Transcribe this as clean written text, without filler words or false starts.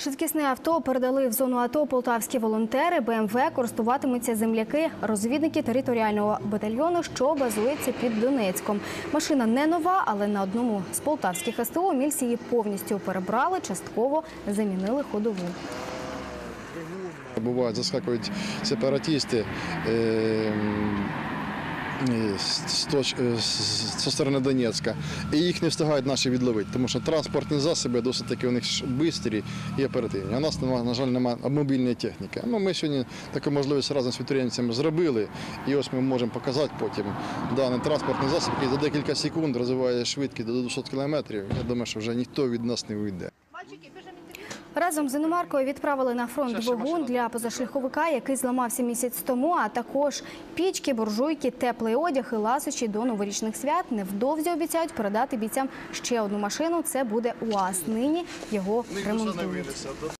Швидкісне авто передали в зону АТО полтавські волонтери. БМВ користуватимуться земляки, розвідники територіального батальйону, що базується під Донецьком. Машина не нова, але на одному з полтавських СТО мільці її повністю перебрали, частково замінили ходову. Бувають, заскакують сепаратісти зі сторони Донецька, і їх не встигають наші відловити, тому що транспортні засоби досить таки у них швидкі і оперативні. У нас, на жаль, немає мобільної техніки. Ми сьогодні таку можливість разом з підприємцями зробили, і ось ми можемо показати потім даний транспортний засіб, який за декілька секунд розвиває швидкість до 200 кілометрів. Я думаю, що вже ніхто від нас не вийде. Разом з іномаркою відправили на фронт вогун для позашляховика, який зламався місяць тому, а також пічки, буржуйки, теплий одяг і ласощі до новорічних свят. Невдовзі обіцяють передати бійцям ще одну машину – це буде УАЗ. Нині його ремонтують.